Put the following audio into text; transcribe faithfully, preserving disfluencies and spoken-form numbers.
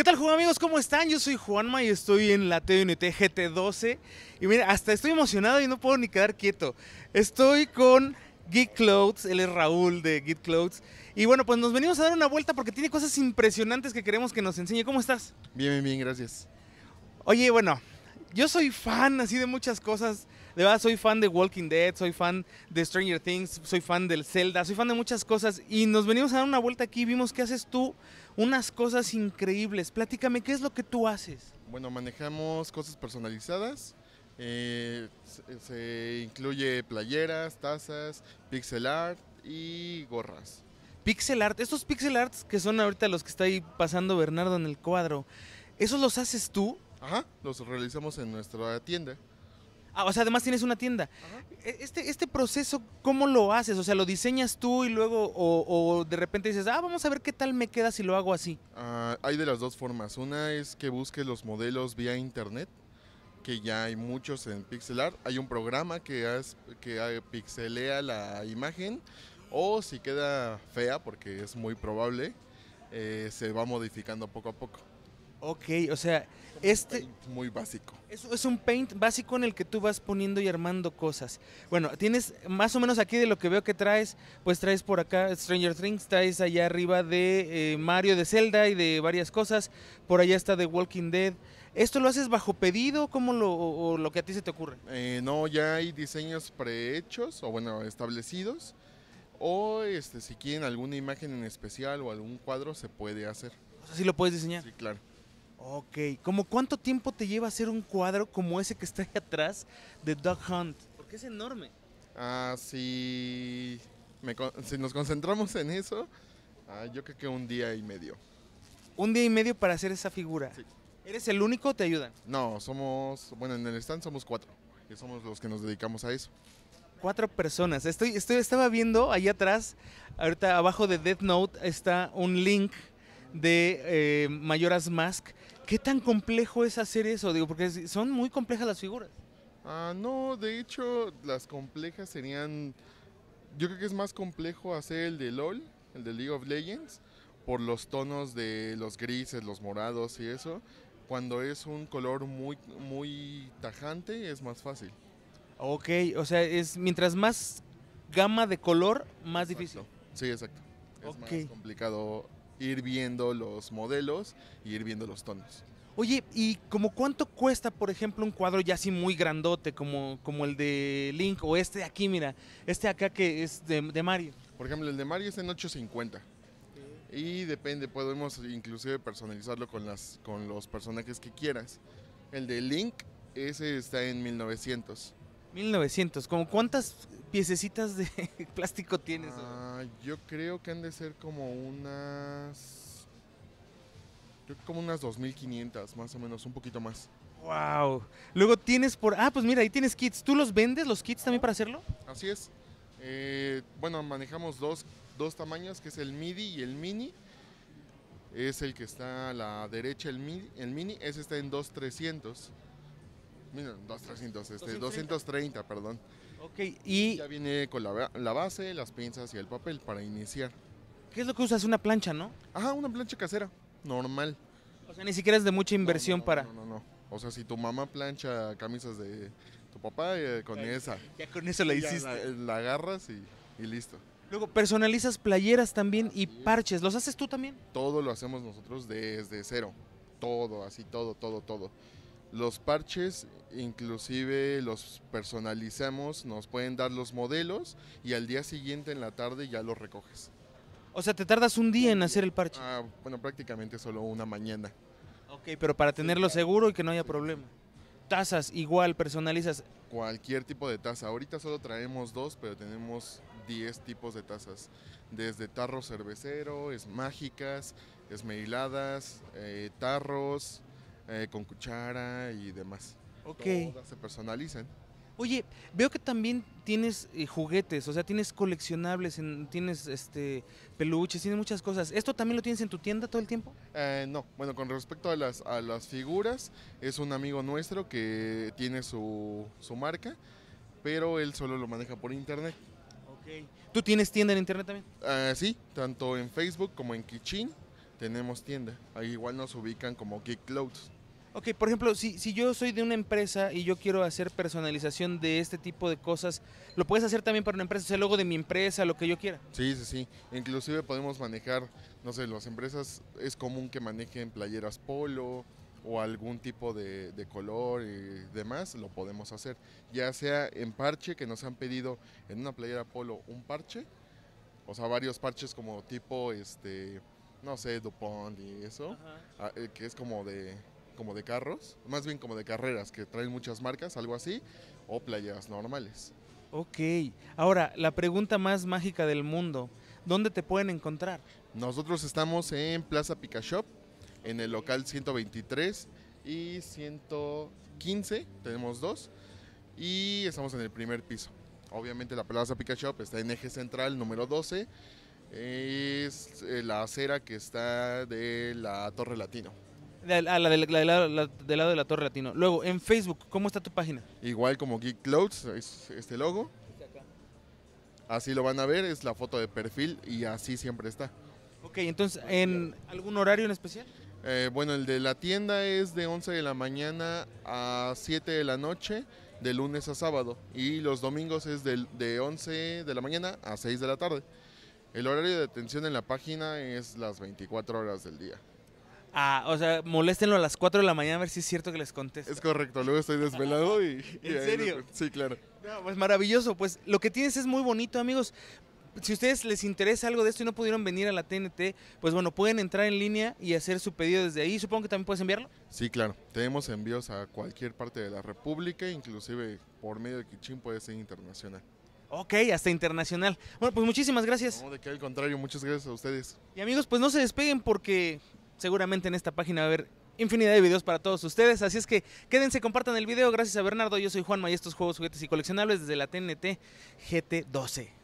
¿Qué tal, jugadores, amigos? ¿Cómo están? Yo soy Juanma y estoy en la T N T G T doce. Y mira, hasta estoy emocionado y no puedo ni quedar quieto. Estoy con Geek Clothes, él es Raúl de Geek Clothes. Y bueno, pues nos venimos a dar una vuelta porque tiene cosas impresionantes que queremos que nos enseñe. ¿Cómo estás? Bien, bien, bien, gracias. Oye, bueno, yo soy fan así de muchas cosas. De verdad, soy fan de Walking Dead, soy fan de Stranger Things, soy fan del Zelda, soy fan de muchas cosas. Y nos venimos a dar una vuelta aquí y vimos que haces tú unas cosas increíbles. Platícame, ¿qué es lo que tú haces? Bueno, manejamos cosas personalizadas. Eh, se, se incluye playeras, tazas, pixel art y gorras. Pixel art, estos pixel arts que son ahorita los que está ahí pasando Bernardo en el cuadro, ¿esos los haces tú? Ajá, los realizamos en nuestra tienda. Ah, o sea, además tienes una tienda. Este, este proceso, ¿cómo lo haces? O sea, ¿lo diseñas tú y luego o, o de repente dices, ah, vamos a ver qué tal me queda si lo hago así? Ah, hay de las dos formas. Una es que busques los modelos vía internet, que ya hay muchos en pixel art. Hay un programa que, has, que pixelea la imagen o si queda fea, porque es muy probable, eh, se va modificando poco a poco. Ok, o sea, este es un paint muy básico. Es, es un paint básico en el que tú vas poniendo y armando cosas. Bueno, tienes más o menos aquí de lo que veo que traes, pues traes por acá Stranger Things, traes allá arriba de eh, Mario, de Zelda y de varias cosas. Por allá está de Walking Dead. ¿Esto lo haces bajo pedido? ¿Cómo lo, o, o lo que a ti se te ocurre? Eh, no, ya hay diseños prehechos o bueno, establecidos. O este, si quieren alguna imagen en especial o algún cuadro se puede hacer. O sea, ¿sí lo puedes diseñar? Sí, claro. Ok, ¿cómo cuánto tiempo te lleva hacer un cuadro como ese que está ahí atrás de Duck Hunt? Porque es enorme. Ah, si, me, si nos concentramos en eso, ah, yo creo que un día y medio. ¿Un día y medio para hacer esa figura? Sí. ¿Eres el único o te ayudan? No, somos, bueno, en el stand somos cuatro, que somos los que nos dedicamos a eso. Cuatro personas. Estoy, estoy, estaba viendo allá atrás, ahorita abajo de Death Note está un Link de eh, Majora's Mask. ¿Qué tan complejo es hacer eso? Digo, porque son muy complejas las figuras. Ah, no, de hecho, las complejas serían... Yo creo que es más complejo hacer el de LOL, el de League of Legends, por los tonos de los grises, los morados y eso. Cuando es un color muy, muy tajante, es más fácil. Ok, o sea, es mientras más gama de color, más difícil. Exacto. Sí, exacto. Es okay. Más complicado ir viendo los modelos y ir viendo los tonos. Oye, ¿y como cuánto cuesta, por ejemplo, un cuadro ya así muy grandote, como, como el de Link o este de aquí, mira, este de acá que es de, de Mario? Por ejemplo, el de Mario es en ocho cincuenta. Okay. Y depende, podemos inclusive personalizarlo con, las, con los personajes que quieras. El de Link, ese está en mil novecientos. mil novecientos, ¿como cuántas piececitas de plástico tienes? Ah, yo creo que han de ser como unas, yo creo como unas dos mil quinientas, más o menos, un poquito más. Wow. Luego tienes por, ah, pues mira, ahí tienes kits. ¿Tú los vendes, los kits también para hacerlo? Así es. Eh, bueno, manejamos dos, dos tamaños, que es el midi y el mini. Es el que está a la derecha, el mini, el mini ese está en dos mil trescientos. Mira, dos mil trescientos, este, doscientos treinta, perdón. Ok, y... Ya viene con la, la base, las pinzas y el papel para iniciar. ¿Qué es lo que usas? Una plancha, ¿no? Ajá, una plancha casera, normal. O sea, ni siquiera es de mucha inversión. No, no, para... No, no, no, o sea, si tu mamá plancha camisas de tu papá, eh, con ya, esa... Ya con eso la hiciste. La, la agarras y, y listo. Luego personalizas playeras también. Así y parches, es. ¿Los haces tú también? Todo lo hacemos nosotros desde cero, todo, así, todo, todo, todo. Los parches, inclusive los personalizamos, nos pueden dar los modelos y al día siguiente en la tarde ya los recoges. O sea, ¿te tardas un día en hacer el parche? Ah, bueno, prácticamente solo una mañana. Ok, pero para tenerlo seguro y que no haya problema. Tazas, igual, personalizas. Cualquier tipo de taza. Ahorita solo traemos dos, pero tenemos diez tipos de tazas. Desde tarro cervecero, es mágicas, esmeriladas, eh, tarros... Eh, con cuchara y demás. Ok. Todas se personalizan. Oye, veo que también tienes eh, juguetes, o sea, tienes coleccionables, en, tienes este peluches, tienes muchas cosas. ¿Esto también lo tienes en tu tienda todo el tiempo? Eh, no, bueno, con respecto a las, a las figuras, es un amigo nuestro que tiene su, su marca, pero él solo lo maneja por internet. Ok. ¿Tú tienes tienda en internet también? Eh, sí, tanto en Facebook como en Kichin. tenemos tienda. Ahí igual nos ubican como Geek Clothes. Ok, por ejemplo, si, si yo soy de una empresa y yo quiero hacer personalización de este tipo de cosas, ¿lo puedes hacer también para una empresa? O sea, el logo de mi empresa, lo que yo quiera. Sí, sí, sí. Inclusive podemos manejar, no sé, las empresas es común que manejen playeras polo o algún tipo de, de color y demás, lo podemos hacer. Ya sea en parche, que nos han pedido en una playera polo un parche, o sea, varios parches como tipo, este, no sé, DuPont y eso, ajá, que es como de... como de carros, más bien como de carreras, que traen muchas marcas, algo así, o playeras normales. Ok, ahora la pregunta más mágica del mundo, ¿dónde te pueden encontrar? Nosotros estamos en Plaza Pika Shop, en el local ciento veintitrés y ciento quince, tenemos dos, y estamos en el primer piso. Obviamente la Plaza Pika Shop está en eje central número doce, es la acera que está de la Torre Latino. La, la, la, la, la, la, la, del lado de la Torre Latino. Luego, en Facebook, ¿cómo está tu página? Igual como Geek Clothes, es este logo. Así lo van a ver, es la foto de perfil y así siempre está. Ok, entonces, ¿en algún horario en especial? Eh, bueno, el de la tienda es de once de la mañana a siete de la noche, de lunes a sábado. Y los domingos es de, de once de la mañana a seis de la tarde. El horario de atención en la página es las veinticuatro horas del día. Ah, o sea, moléstenlo a las cuatro de la mañana a ver si es cierto que les conteste. Es correcto, luego estoy desvelado y... ¿En y serio? Desvelado. Sí, claro. No, pues maravilloso, pues lo que tienes es muy bonito, amigos. Si a ustedes les interesa algo de esto y no pudieron venir a la T N T, pues bueno, pueden entrar en línea y hacer su pedido desde ahí. Supongo que también puedes enviarlo. Sí, claro, tenemos envíos a cualquier parte de la república, inclusive por medio de Kichin puede ser internacional. Ok, hasta internacional. Bueno, pues muchísimas gracias. No, de que al contrario, muchas gracias a ustedes. Y amigos, pues no se despeguen porque... seguramente en esta página va a haber infinidad de videos para todos ustedes, así es que quédense, compartan el video. Gracias a Bernardo, yo soy Juanma y estos juegos, juguetes y coleccionables desde la T N T G T doce.